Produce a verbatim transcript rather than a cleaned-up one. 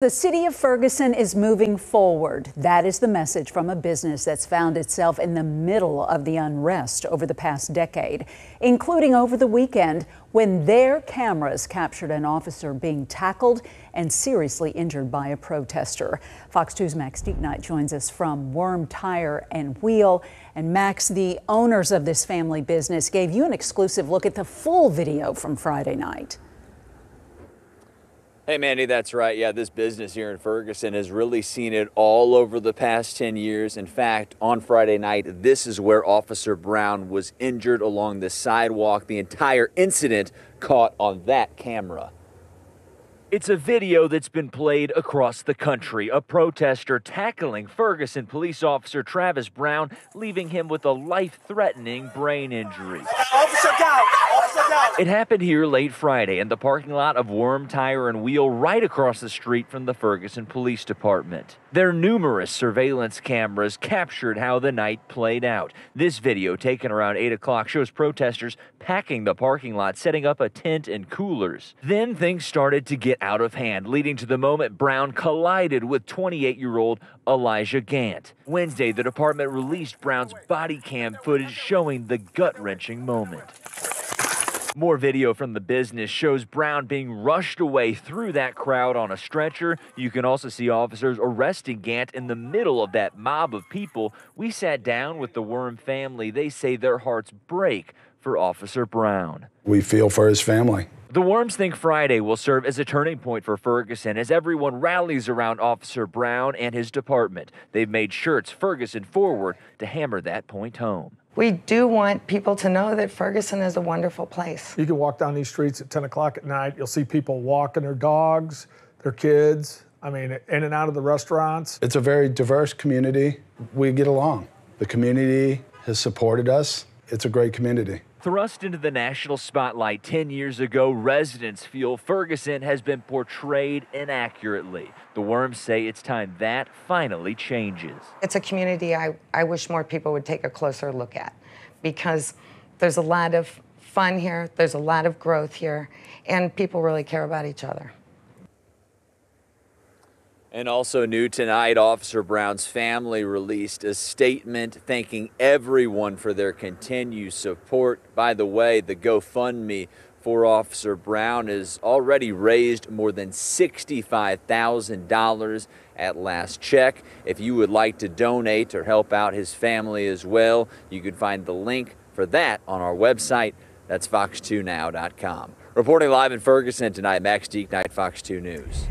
The city of Ferguson is moving forward. That is the message from a business that's found itself in the middle of the unrest over the past decade, including over the weekend when their cameras captured an officer being tackled and seriously injured by a protester. Fox two's Max Deeknight joins us from Worm Tire and Wheel. And Max, the owners of this family business gave you an exclusive look at the full video from Friday night. Hey, Mandy, that's right. Yeah, this business here in Ferguson has really seen it all over the past ten years. In fact, on Friday night, this is where Officer Brown was injured along the sidewalk. The entire incident caught on that camera. It's a video that's been played across the country. A protester tackling Ferguson police officer Travis Brown, leaving him with a life-threatening brain injury. Officer down! Officer down! It happened here late Friday in the parking lot of Worm Tire and Wheel, right across the street from the Ferguson Police Department. Their numerous surveillance cameras captured how the night played out. This video, taken around eight o'clock, shows protesters packing the parking lot, setting up a tent and coolers. Then things started to get out of hand, leading to the moment Brown collided with twenty-eight-year-old Elijah Gantt. Wednesday, the department released Brown's body cam footage showing the gut-wrenching moment. More video from the business shows Brown being rushed away through that crowd on a stretcher. You can also see officers arresting Gantt in the middle of that mob of people. We sat down with the Worm family. They say their hearts break for Officer Brown. We feel for his family. The Worms think Friday will serve as a turning point for Ferguson as everyone rallies around Officer Brown and his department. They've made shirts Ferguson Forward to hammer that point home. We do want people to know that Ferguson is a wonderful place. You can walk down these streets at ten o'clock at night. You'll see people walking their dogs, their kids, I mean, in and out of the restaurants. It's a very diverse community. We get along. The community has supported us. It's a great community. Thrust into the national spotlight ten years ago, residents feel Ferguson has been portrayed inaccurately. The Worms say it's time that finally changes. It's a community I, I wish more people would take a closer look at, because there's a lot of fun here, there's a lot of growth here, and people really care about each other. And also new tonight, Officer Brown's family released a statement thanking everyone for their continued support. By the way, the GoFundMe for Officer Brown has already raised more than sixty-five thousand dollars at last check. If you would like to donate or help out his family as well, you can find the link for that on our website. That's fox two now dot com. Reporting live in Ferguson tonight, Max Deeknight, Fox two News.